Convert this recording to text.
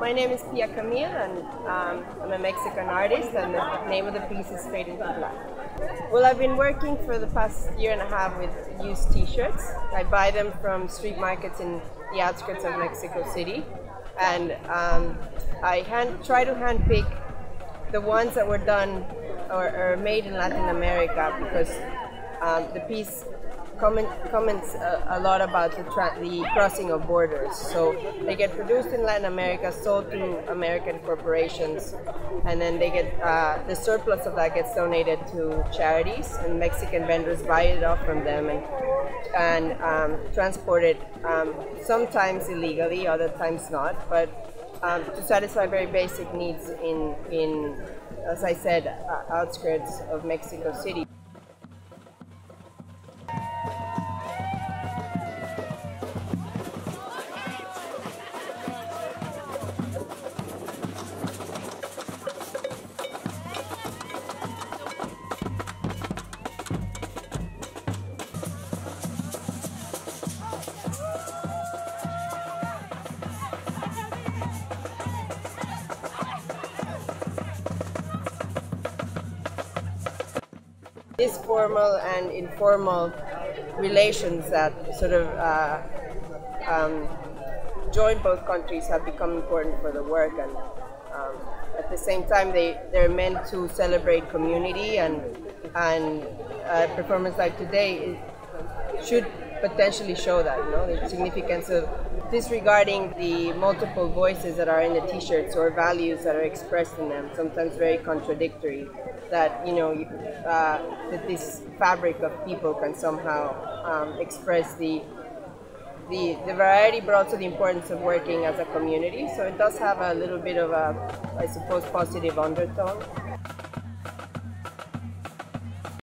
My name is Pia Camil and I'm a Mexican artist, and the name of the piece is Fade into Black. Well, I've been working for the past 1.5 years with used t-shirts. I buy them from street markets in the outskirts of Mexico City, and I try to handpick the ones that were done or made in Latin America, because the piece comments a lot about the crossing of borders. So they get produced in Latin America, sold to American corporations, and then they get the surplus of that gets donated to charities, and Mexican vendors buy it off from them and transport it, sometimes illegally, other times not, but to satisfy very basic needs in, as I said, outskirts of Mexico City. These formal and informal relations that sort of join both countries have become important for the work, and at the same time they're meant to celebrate community, and a performance like today should potentially show that, you know, the significance of disregarding the multiple voices that are in the t-shirts or values that are expressed in them, sometimes very contradictory, that, you know, that this fabric of people can somehow express the variety, but also the importance of working as a community. So it does have a little bit of a, I suppose, positive undertone.